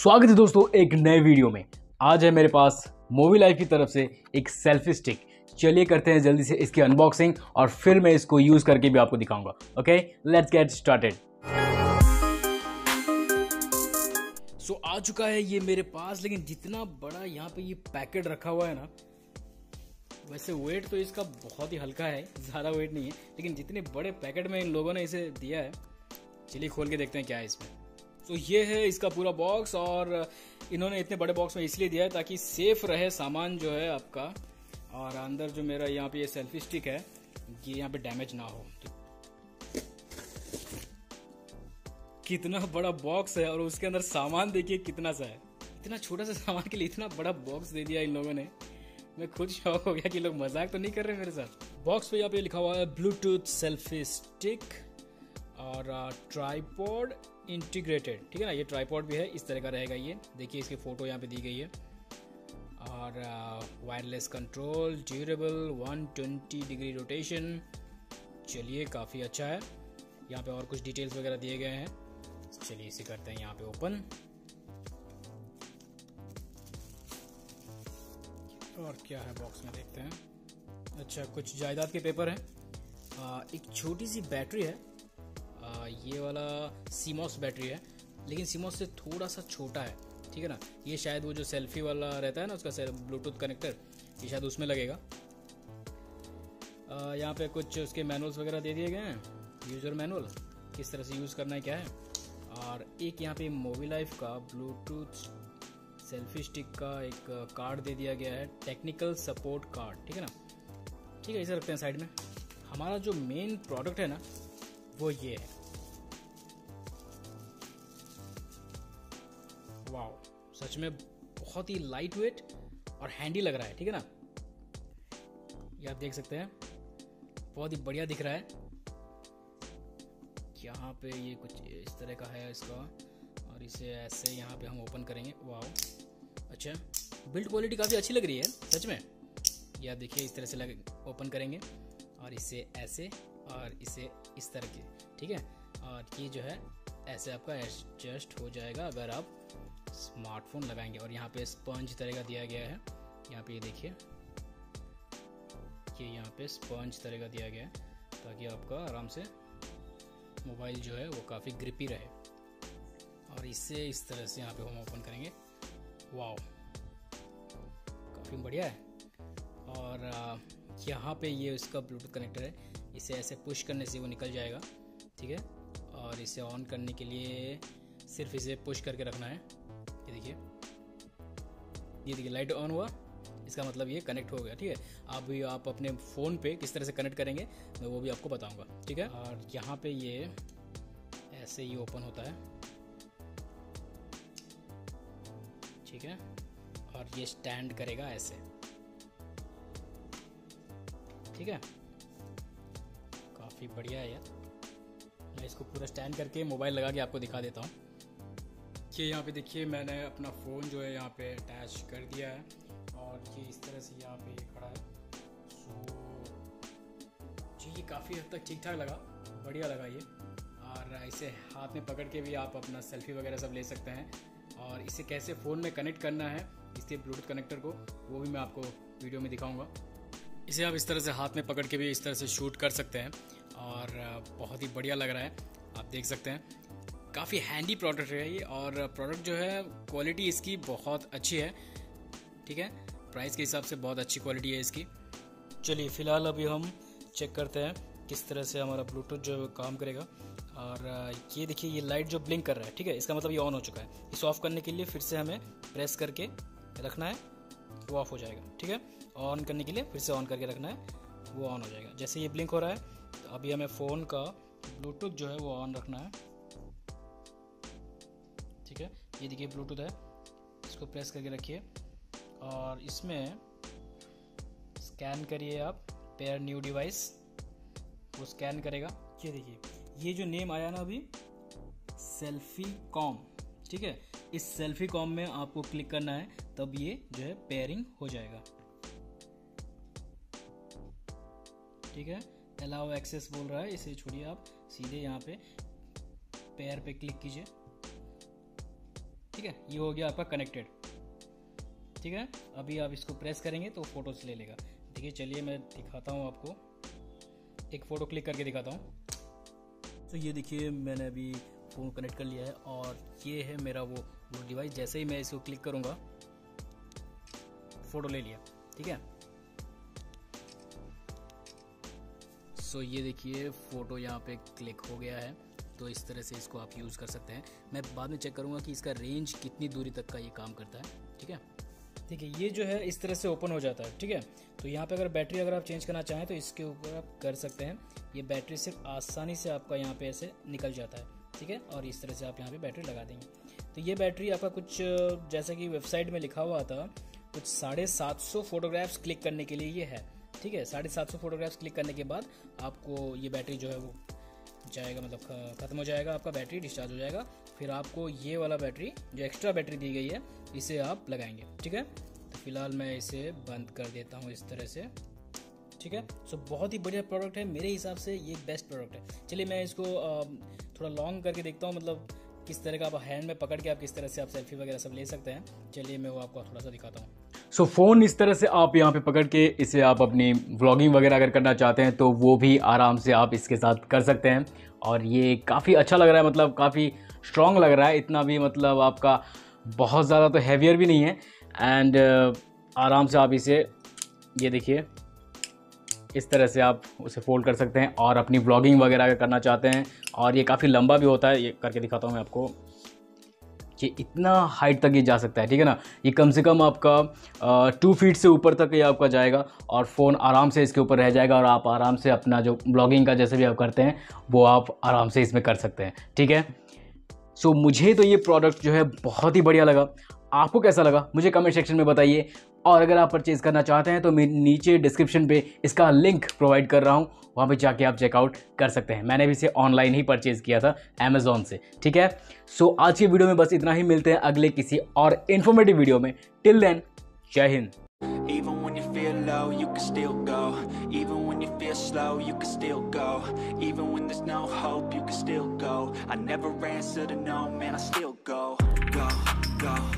स्वागत है दोस्तों एक नए वीडियो में। आज है मेरे पास मूवी लाइफ की तरफ से एक सेल्फी स्टिक। चलिए करते हैं जल्दी से इसकी अनबॉक्सिंग और फिर मैं इसको यूज करके भी आपको दिखाऊंगा। Okay, let's get started. So आ चुका है ये मेरे पास, लेकिन जितना बड़ा यहाँ पे ये पैकेट रखा हुआ है ना, वैसे वेट तो इसका बहुत ही हल्का है, ज़्यादा वेट नहीं है, लेकिन जितने बड़े पैकेट में इन लोगों ने इसे दिया है। चलिए खोल के देखते हैं क्या है इसमें। तो ये है इसका पूरा बॉक्स, और इन्होंने इतने बड़े बॉक्स में इसलिए दिया है ताकि सेफ रहे सामान जो है आपका, और अंदर जो मेरा यहाँ पे ये सेल्फी स्टिक है ये यहाँ पे डैमेज ना हो। कितना बड़ा बॉक्स है और उसके अंदर सामान देखिए कितना सा है। इतना छोटा सा सामान के लिए इतना बड़ा बॉक्स दे दिया इन लोगों ने। मैं खुद शौक हो गया कि लोग मजाक तो नहीं कर रहे मेरे साथ। बॉक्स पे यहाँ पे लिखा हुआ है ब्लूटूथ सेल्फी स्टिक और ट्राईपॉड इंटीग्रेटेड, ठीक है ना। ये ट्राईपॉड भी है, इस तरह का रहेगा ये। देखिए इसकी फ़ोटो यहाँ पे दी गई है। और wireless control, durable, 120 degree rotation. चलिए काफ़ी अच्छा है। यहाँ पे और कुछ डिटेल्स वगैरह दिए गए हैं। चलिए इसे करते हैं यहाँ पे ओपन। और क्या है बॉक्स में देखते हैं। अच्छा, कुछ जायदाद के पेपर हैं, एक छोटी सी बैटरी है, ये वाला सीमॉस बैटरी है, लेकिन सीमॉस से थोड़ा सा छोटा है, ठीक है ना। ये शायद वो जो सेल्फी वाला रहता है ना, उसका ब्लूटूथ कनेक्टर, ये शायद उसमें लगेगा। यहाँ पे कुछ उसके मैनुअल्स वगैरह दे दिए गए हैं, यूज़र मैनुअल, किस तरह से यूज़ करना है क्या है। और एक यहाँ पे मूवी लाइफ का ब्लूटूथ सेल्फी स्टिक का एक कार्ड दे दिया गया है, टेक्निकल सपोर्ट कार्ड, ठीक है ना। ठीक है, इसे रखते हैं साइड में। हमारा जो मेन प्रोडक्ट है ना वो ये है। वाओ, सच में बहुत ही लाइट वेट और हैंडी लग रहा है, ठीक है ना। ये आप देख सकते हैं, बहुत ही बढ़िया दिख रहा है। यहाँ पे ये कुछ इस तरह का है इसका, और इसे ऐसे यहाँ पे हम ओपन करेंगे। वाओ, अच्छा, बिल्ड क्वालिटी काफ़ी अच्छी लग रही है सच में। ये आप देखिए, इस तरह से ओपन करेंगे और इसे ऐसे और इसे इस तरह के, ठीक है। और ये जो है ऐसे आपका एडजस्ट हो जाएगा अगर आप स्मार्टफोन लगाएंगे। और यहाँ पे स्पंज तरह का दिया गया है, यहाँ पे ये देखिए, ये यहाँ पे स्पंज तरह का दिया गया है ताकि आपका आराम से मोबाइल जो है वो काफ़ी ग्रिपी रहे। और इसे इस तरह से यहाँ पे हम ओपन करेंगे। वाओ, काफ़ी बढ़िया है। और यहाँ पे ये इसका ब्लूटूथ कनेक्टर है, इसे ऐसे पुश करने से वो निकल जाएगा, ठीक है। और इसे ऑन करने के लिए सिर्फ इसे पुश करके रखना है। ये देखिए, ये देखिए, लाइट ऑन हुआ, इसका मतलब ये कनेक्ट हो गया, ठीक है। अभी आप अपने फ़ोन पे किस तरह से कनेक्ट करेंगे मैं वो भी आपको बताऊंगा, ठीक है। और यहाँ पे ये ऐसे ही ओपन होता है, ठीक है। और ये स्टैंड करेगा ऐसे, ठीक है। काफ़ी बढ़िया है यार। मैं इसको पूरा स्टैंड करके मोबाइल लगा के आपको दिखा देता हूँ। ये यहाँ पे देखिए, मैंने अपना फ़ोन जो है यहाँ पे अटैच कर दिया है, और ये इस तरह से यहाँ पे खड़ा है। सो जी, ये काफ़ी हद तक ठीक ठाक लगा, बढ़िया लगा ये। और इसे हाथ में पकड़ के भी आप अपना सेल्फी वगैरह सब ले सकते हैं। और इसे कैसे फ़ोन में कनेक्ट करना है, इसके ब्लूटूथ कनेक्टर को, वो भी मैं आपको वीडियो में दिखाऊँगा। इसे आप इस तरह से हाथ में पकड़ के भी इस तरह से शूट कर सकते हैं, और बहुत ही बढ़िया लग रहा है। आप देख सकते हैं, काफ़ी हैंडी प्रोडक्ट है ये। और प्रोडक्ट जो है क्वालिटी इसकी बहुत अच्छी है, ठीक है। प्राइस के हिसाब से बहुत अच्छी क्वालिटी है इसकी। चलिए फ़िलहाल अभी हम चेक करते हैं किस तरह से हमारा ब्लूटूथ जो काम करेगा। और ये देखिए, ये लाइट जो ब्लिंक कर रहा है, ठीक है, इसका मतलब ये ऑन हो चुका है। इसे ऑफ करने के लिए फिर से हमें प्रेस करके रखना है, वो ऑफ हो जाएगा, ठीक है। ऑन करने के लिए फिर से ऑन करके रखना है, वो ऑन हो जाएगा। जैसे ये ब्लिंक हो रहा है, तो अभी हमें फ़ोन का ब्लूटूथ जो है वो ऑन रखना है, ठीक है। ये देखिए ब्लूटूथ है, इसको प्रेस करके रखिए और इसमें स्कैन करिए आप, पेयर न्यू डिवाइस, वो स्कैन करेगा। ये देखिए, ये जो नेम आया ना अभी, सेल्फी कॉम, ठीक है। इस सेल्फी कॉम में आपको क्लिक करना है, तब ये जो है पेयरिंग हो जाएगा, ठीक है। अलाउ एक्सेस बोल रहा है, इसे छोड़िए, आप सीधे यहाँ पे पेयर पे क्लिक कीजिए। ठीक है, ये हो गया आपका कनेक्टेड। ठीक है, अभी आप इसको प्रेस करेंगे तो फोटोज ले लेगा। देखिए चलिए मैं दिखाता हूँ आपको, एक फ़ोटो क्लिक करके दिखाता हूँ। तो ये देखिए मैंने अभी फ़ोन कनेक्ट कर लिया है और ये है मेरा वो डिवाइस। जैसे ही मैं इसको क्लिक करूँगा फ़ोटो ले लिया। ठीक है, सो ये देखिए फ़ोटो यहाँ पे क्लिक हो गया है। तो इस तरह से इसको आप यूज़ कर सकते हैं। मैं बाद में चेक करूँगा कि इसका रेंज कितनी दूरी तक का ये काम करता है। ठीक है, देखिए ये जो है इस तरह से ओपन हो जाता है। ठीक है, तो यहाँ पे अगर बैटरी अगर आप चेंज करना चाहें तो इसके ऊपर आप कर सकते हैं। ये बैटरी सिर्फ आसानी से आपका यहाँ पे ऐसे निकल जाता है। ठीक है, और इस तरह से आप यहाँ पे बैटरी लगा देंगे। तो ये बैटरी आपका कुछ जैसा कि वेबसाइट में लिखा हुआ था, कुछ 750 फोटोग्राफ्स क्लिक करने के लिए ये है। ठीक है, 750 फोटोग्राफ्स क्लिक करने के बाद आपको ये बैटरी जो है वो जाएगा, मतलब ख़त्म हो जाएगा, आपका बैटरी डिस्चार्ज हो जाएगा। फिर आपको ये वाला बैटरी जो एक्स्ट्रा बैटरी दी गई है इसे आप लगाएंगे। ठीक है, तो फिलहाल मैं इसे बंद कर देता हूँ इस तरह से। ठीक है, सो बहुत ही बढ़िया प्रोडक्ट है, मेरे हिसाब से ये बेस्ट प्रोडक्ट है। चलिए मैं इसको थोड़ा लॉन्ग करके देखता हूँ, मतलब किस तरह का आप हैंड में पकड़ के आप किस तरह से आप सेल्फी वगैरह सब ले सकते हैं। चलिए मैं वो आपको थोड़ा सा दिखाता हूँ। सो फ़ोन इस तरह से आप यहाँ पे पकड़ के इसे आप अपनी व्लॉगिंग वगैरह अगर करना चाहते हैं तो वो भी आराम से आप इसके साथ कर सकते हैं। और ये काफ़ी अच्छा लग रहा है, मतलब काफ़ी स्ट्रॉन्ग लग रहा है, इतना भी मतलब आपका बहुत ज़्यादा तो हैवियर भी नहीं है। एंड आराम से आप इसे, ये देखिए इस तरह से आप उसे फोल्ड कर सकते हैं और अपनी व्लॉगिंग वगैरह अगर करना चाहते हैं। और ये काफ़ी लंबा भी होता है, ये करके दिखाता हूँ मैं आपको कि इतना हाइट तक ये जा सकता है। ठीक है ना, ये कम से कम आपका 2 फीट से ऊपर तक ये आपका जाएगा और फ़ोन आराम से इसके ऊपर रह जाएगा और आप आराम से अपना जो ब्लॉगिंग का जैसे भी आप करते हैं वो आप आराम से इसमें कर सकते हैं। ठीक है, सो मुझे तो ये प्रोडक्ट जो है बहुत ही बढ़िया लगा। आपको कैसा लगा मुझे कमेंट सेक्शन में बताइए। और अगर आप परचेज़ करना चाहते हैं तो मैं नीचे डिस्क्रिप्शन पे इसका लिंक प्रोवाइड कर रहा हूँ, वहाँ पे जाके आप चेकआउट कर सकते हैं। मैंने भी इसे ऑनलाइन ही परचेज़ किया था अमेज़ॉन से। ठीक है, सो आज के वीडियो में बस इतना ही। मिलते हैं अगले किसी और इन्फॉर्मेटिव वीडियो में। टिल देन, जय हिंद।